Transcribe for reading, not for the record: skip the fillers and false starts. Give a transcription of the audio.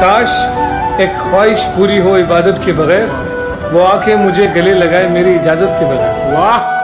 काश एक ख्वाहिश पूरी हो इबादत के बगैर, वो आके मुझे गले लगाए मेरी इजाजत के बगैर। वाह।